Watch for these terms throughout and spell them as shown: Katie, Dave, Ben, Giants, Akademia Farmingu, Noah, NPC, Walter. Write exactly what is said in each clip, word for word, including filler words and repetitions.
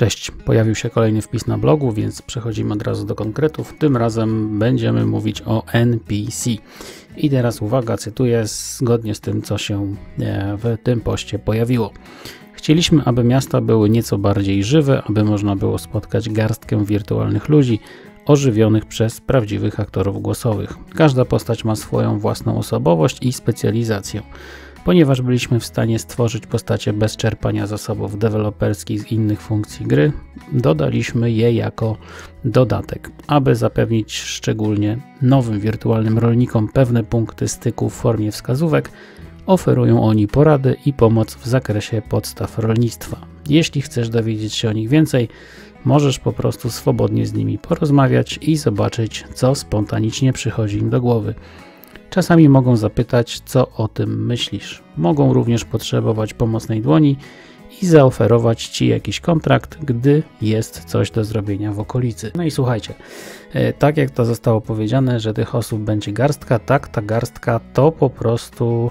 Cześć, pojawił się kolejny wpis na blogu, więc przechodzimy od razu do konkretów. Tym razem będziemy mówić o N P C. I teraz uwaga, cytuję zgodnie z tym, co się w tym poście pojawiło. Chcieliśmy, aby miasta były nieco bardziej żywe, aby można było spotkać garstkę wirtualnych ludzi, ożywionych przez prawdziwych aktorów głosowych. Każda postać ma swoją własną osobowość i specjalizację. Ponieważ byliśmy w stanie stworzyć postacie bez czerpania zasobów deweloperskich z innych funkcji gry, dodaliśmy je jako dodatek, aby zapewnić szczególnie nowym wirtualnym rolnikom pewne punkty styku w formie wskazówek. Oferują oni porady i pomoc w zakresie podstaw rolnictwa. Jeśli chcesz dowiedzieć się o nich więcej, możesz po prostu swobodnie z nimi porozmawiać i zobaczyć, co spontanicznie przychodzi im do głowy. Czasami mogą zapytać, co o tym myślisz. Mogą również potrzebować pomocnej dłoni i zaoferować Ci jakiś kontrakt, gdy jest coś do zrobienia w okolicy. No i słuchajcie, tak jak to zostało powiedziane, że tych osób będzie garstka, tak, ta garstka to po prostu,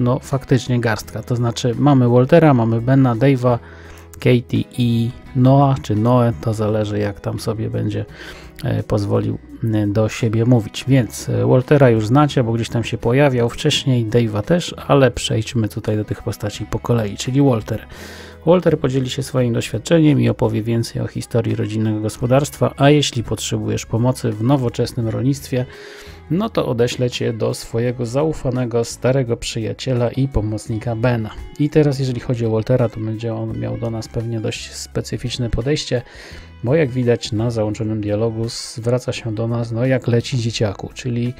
no faktycznie garstka. To znaczy mamy Waltera, mamy Bena, Dave'a, Katie i Noah, czy Noe, to zależy jak tam sobie będzie pozwolił do siebie mówić. Więc Waltera już znacie, bo gdzieś tam się pojawiał wcześniej, Dave'a też, ale przejdźmy tutaj do tych postaci po kolei, czyli Walter. Walter podzieli się swoim doświadczeniem i opowie więcej o historii rodzinnego gospodarstwa, a jeśli potrzebujesz pomocy w nowoczesnym rolnictwie, no to odeślę Cię do swojego zaufanego, starego przyjaciela i pomocnika Bena. I teraz jeżeli chodzi o Waltera, to będzie on miał do nas pewnie dość specyficzne podejście, bo jak widać na załączonym dialogu zwraca się do nas, no jak leci dzieciaku, czyli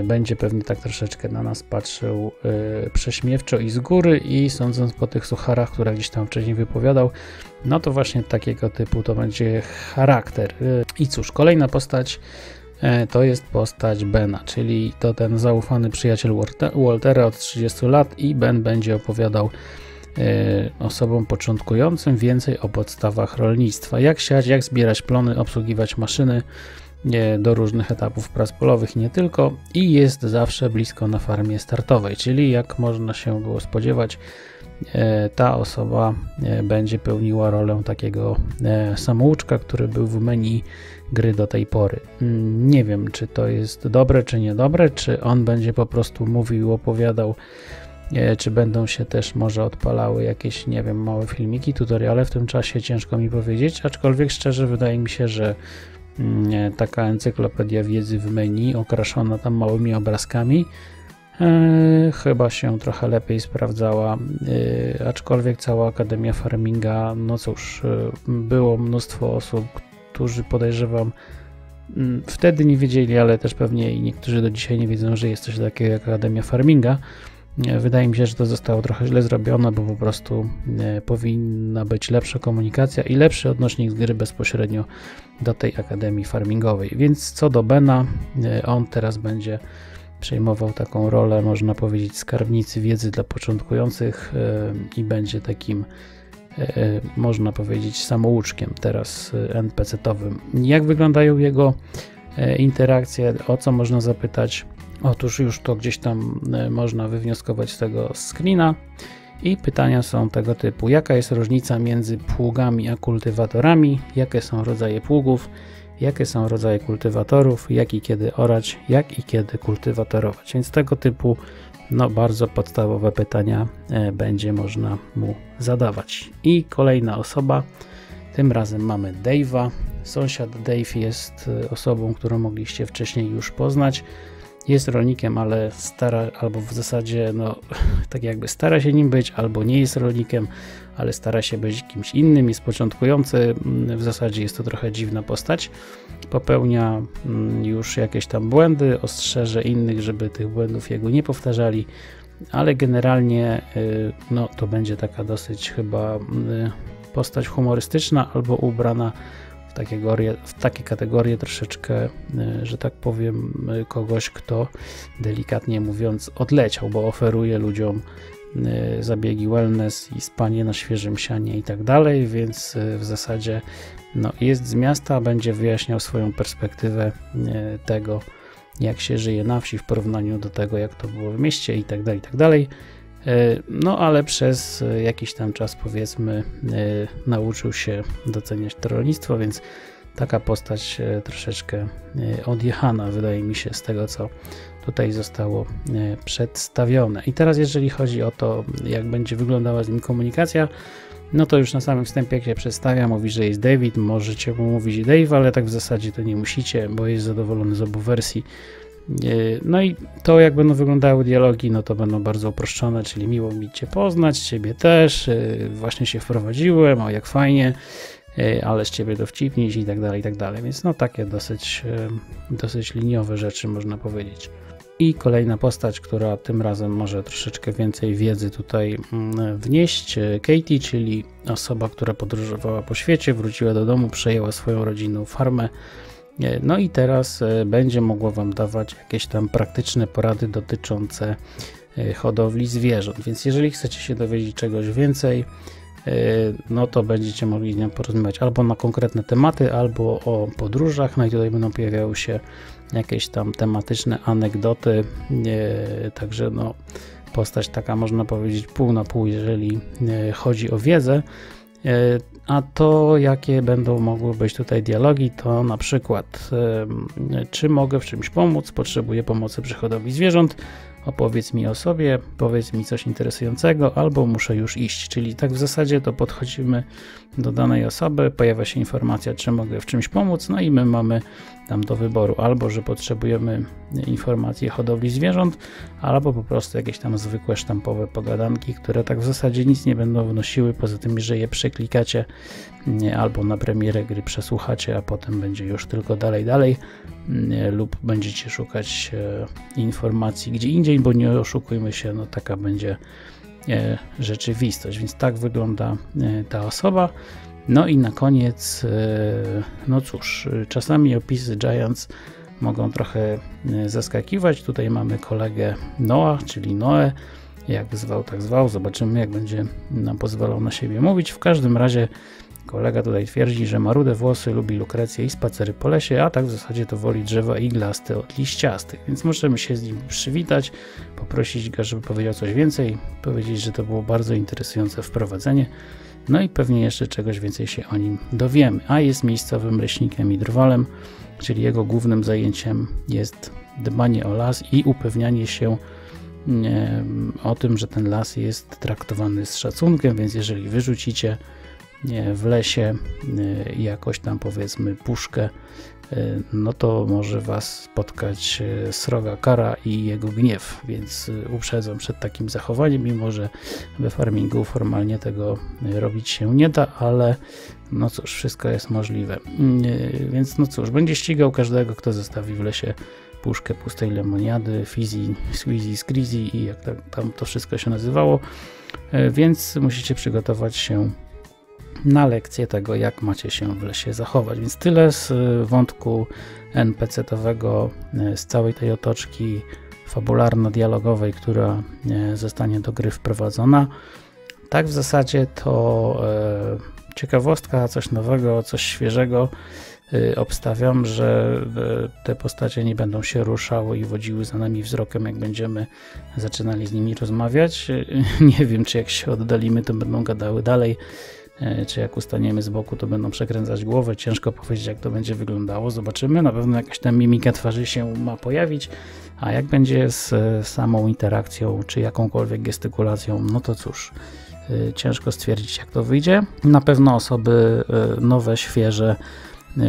y, będzie pewnie tak troszeczkę na nas patrzył y, prześmiewczo i z góry, i sądząc po tych sucharach, które gdzieś tam wcześniej wypowiadał, no to właśnie takiego typu to będzie charakter. Y, I cóż, kolejna postać to jest postać Bena, czyli to ten zaufany przyjaciel Waltera od trzydziestu lat, i Ben będzie opowiadał osobom początkującym więcej o podstawach rolnictwa. Jak siać, jak zbierać plony, obsługiwać maszyny do różnych etapów prac polowych i nie tylko, i jest zawsze blisko na farmie startowej, czyli jak można się było spodziewać, ta osoba będzie pełniła rolę takiego samouczka, który był w menu gry do tej pory. Nie wiem, czy to jest dobre, czy niedobre, czy on będzie po prostu mówił, opowiadał, czy będą się też może odpalały jakieś, nie wiem, małe filmiki, tutoriale w tym czasie, ciężko mi powiedzieć, aczkolwiek szczerze wydaje mi się, że taka encyklopedia wiedzy w menu, okraszona tam małymi obrazkami, Yy, chyba się trochę lepiej sprawdzała, yy, aczkolwiek cała Akademia Farminga, no cóż, yy, było mnóstwo osób, którzy podejrzewam yy, wtedy nie wiedzieli, ale też pewnie i niektórzy do dzisiaj nie wiedzą, że jest coś takiego jak Akademia Farminga. Yy, wydaje mi się, że to zostało trochę źle zrobione, bo po prostu yy, powinna być lepsza komunikacja i lepszy odnośnik z gry bezpośrednio do tej Akademii Farmingowej. Więc co do Bena, yy, on teraz będzie przejmował taką rolę, można powiedzieć, skarbnicy wiedzy dla początkujących yy, i będzie takim, yy, można powiedzieć, samouczkiem teraz yy, en pe ce-towym. Jak wyglądają jego yy, interakcje, o co można zapytać? Otóż już to gdzieś tam yy, można wywnioskować z tego screena. I pytania są tego typu: jaka jest różnica między pługami a kultywatorami, jakie są rodzaje pługów, jakie są rodzaje kultywatorów, jak i kiedy orać, jak i kiedy kultywatorować. Więc tego typu, no, bardzo podstawowe pytania e, będzie można mu zadawać. I kolejna osoba, tym razem mamy Dave'a. Sąsiad Dave jest osobą, którą mogliście wcześniej już poznać. Jest rolnikiem, ale stara, albo w zasadzie, no, tak jakby stara się nim być, albo nie jest rolnikiem, ale stara się być kimś innym, jest początkujący, w zasadzie jest to trochę dziwna postać, popełnia już jakieś tam błędy, ostrzeże innych, żeby tych błędów jego nie powtarzali, ale generalnie, no, to będzie taka dosyć chyba postać humorystyczna, albo ubrana w takie, w takie kategorie troszeczkę, że tak powiem, kogoś, kto delikatnie mówiąc odleciał, bo oferuje ludziom zabiegi wellness i spanie na świeżym sianie i tak dalej, więc w zasadzie, no, jest z miasta, będzie wyjaśniał swoją perspektywę tego, jak się żyje na wsi w porównaniu do tego, jak to było w mieście i tak dalej, i tak dalej. No ale przez jakiś tam czas, powiedzmy, nauczył się doceniać to rolnictwo, więc taka postać troszeczkę odjechana, wydaje mi się, z tego, co tutaj zostało przedstawione. I teraz, jeżeli chodzi o to, jak będzie wyglądała z nim komunikacja, no to już na samym wstępie, jak się przedstawia, mówi, że jest David, możecie mu mówić Dave, ale tak w zasadzie to nie musicie, bo jest zadowolony z obu wersji. No i to, jak będą wyglądały dialogi, no to będą bardzo uproszczone, czyli miło mi Cię poznać, Ciebie też, właśnie się wprowadziłem, o jak fajnie, ale z Ciebie dowcipnić i tak dalej, i tak dalej. Więc no takie dosyć, dosyć liniowe rzeczy, można powiedzieć. I kolejna postać, która tym razem może troszeczkę więcej wiedzy tutaj wnieść, Katie, czyli osoba, która podróżowała po świecie, wróciła do domu, przejęła swoją rodzinną farmę, no i teraz będzie mogła Wam dawać jakieś tam praktyczne porady dotyczące hodowli zwierząt. Więc jeżeli chcecie się dowiedzieć czegoś więcej, no to będziecie mogli z nią porozmawiać albo na konkretne tematy, albo o podróżach. No i tutaj będą pojawiały się jakieś tam tematyczne anegdoty, także no postać taka, można powiedzieć, pół na pół, jeżeli chodzi o wiedzę. A to, jakie będą mogły być tutaj dialogi, to na przykład czy mogę w czymś pomóc, potrzebuję pomocy przy hodowli zwierząt, opowiedz mi o sobie, powiedz mi coś interesującego, albo muszę już iść. Czyli tak w zasadzie to podchodzimy do danej osoby, pojawia się informacja, czy mogę w czymś pomóc, no i my mamy tam do wyboru albo, że potrzebujemy informacji o hodowli zwierząt, albo po prostu jakieś tam zwykłe sztampowe pogadanki, które tak w zasadzie nic nie będą wnosiły, poza tym, że je przeklikacie albo na premierę gry przesłuchacie, a potem będzie już tylko dalej, dalej, lub będziecie szukać informacji gdzie indziej, bo nie oszukujmy się, no taka będzie rzeczywistość. Więc tak wygląda ta osoba. No i na koniec, no cóż, czasami opisy Giants mogą trochę zaskakiwać. Tutaj mamy kolegę Noah, czyli Noe, jak zwał, tak zwał. Zobaczymy, jak będzie nam pozwalał na siebie mówić. W każdym razie kolega tutaj twierdzi, że ma rude włosy, lubi lukrecję i spacery po lesie, a tak w zasadzie to woli drzewa iglaste od liściastych, więc możemy się z nim przywitać, poprosić go, żeby powiedział coś więcej, powiedzieć, że to było bardzo interesujące wprowadzenie, no i pewnie jeszcze czegoś więcej się o nim dowiemy. A jest miejscowym leśnikiem i drwalem, czyli jego głównym zajęciem jest dbanie o las i upewnianie się o tym, że ten las jest traktowany z szacunkiem, więc jeżeli wyrzucicie w lesie jakoś tam, powiedzmy, puszkę, no to może Was spotkać sroga kara i jego gniew, więc uprzedzam przed takim zachowaniem, mimo że we farmingu formalnie tego robić się nie da, ale no cóż, wszystko jest możliwe. Więc no cóż, będzie ścigał każdego, kto zostawi w lesie puszkę pustej lemoniady, fizzy, squeezy, squeezy i jak tam to wszystko się nazywało, więc musicie przygotować się na lekcję tego, jak macie się w lesie zachować. Więc tyle z wątku en pe ce-towego, z całej tej otoczki fabularno-dialogowej, która zostanie do gry wprowadzona. Tak w zasadzie to ciekawostka, coś nowego, coś świeżego. Obstawiam, że te postacie nie będą się ruszały i wodziły za nami wzrokiem, jak będziemy zaczynali z nimi rozmawiać. Nie wiem, czy jak się oddalimy, to będą gadały dalej, czy jak ustaniemy z boku, to będą przekręcać głowę. Ciężko powiedzieć, jak to będzie wyglądało. Zobaczymy. Na pewno jakaś tam mimika twarzy się ma pojawić, a jak będzie z samą interakcją, czy jakąkolwiek gestykulacją, no to cóż, ciężko stwierdzić, jak to wyjdzie. Na pewno osoby nowe, świeże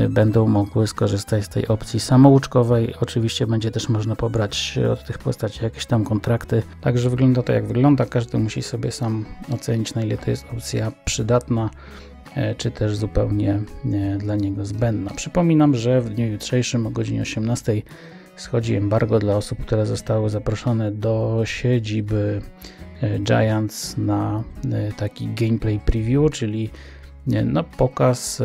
będą mogły skorzystać z tej opcji samouczkowej. Oczywiście będzie też można pobrać od tych postaci jakieś tam kontrakty. Także wygląda to, jak wygląda. Każdy musi sobie sam ocenić, na ile to jest opcja przydatna, czy też zupełnie dla niego zbędna. Przypominam, że w dniu jutrzejszym o godzinie osiemnastej schodzi embargo dla osób, które zostały zaproszone do siedziby Giants na taki gameplay preview, czyli no, pokaz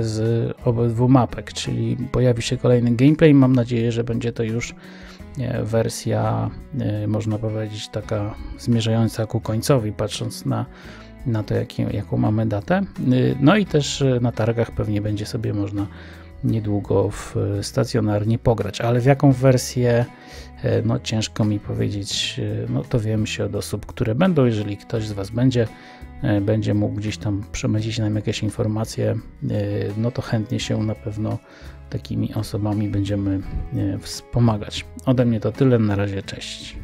z obydwu mapek, czyli pojawi się kolejny gameplay. Mam nadzieję, że będzie to już wersja, można powiedzieć, taka zmierzająca ku końcowi, patrząc na, na to, jaką, jaką mamy datę. No i też na targach pewnie będzie sobie można niedługo w stacjonarnie pograć, ale w jaką wersję, no ciężko mi powiedzieć, no to wiem się od osób, które będą, jeżeli ktoś z Was będzie, będzie mógł gdzieś tam przemycić nam jakieś informacje, no to chętnie się na pewno takimi osobami będziemy wspomagać. Ode mnie to tyle, na razie, cześć.